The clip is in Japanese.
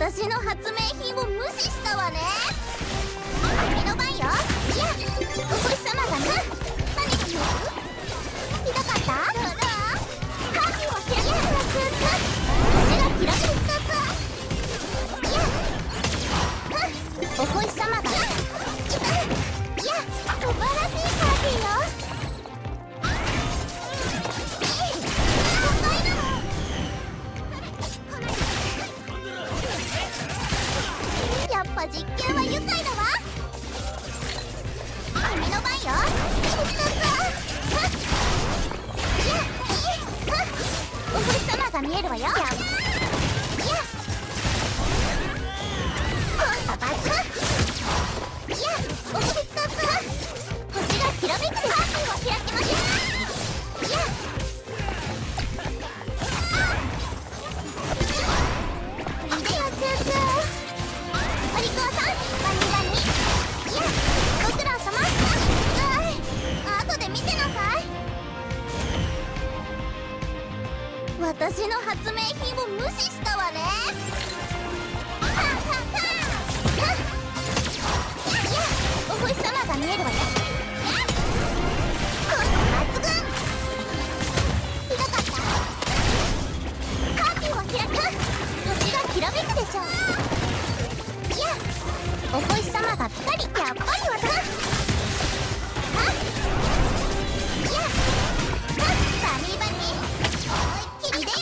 私の発明品を無視したわね。君の番よ。いや、お星様が来る。何が来る？ひどかった？髪を切る。いや、足が切られる。お星様がいや、素晴らしいパーティーよ。やっぱ実験は愉快だわ。君の番よ。お星様が見えるわよ。私の発明品を無視したわね。お星様が見えるわよ。抜群。ひどかった。カーテンを開く。星がきらめくでしょう。いや、お星様がぴたり。やっぱり私。いでよ。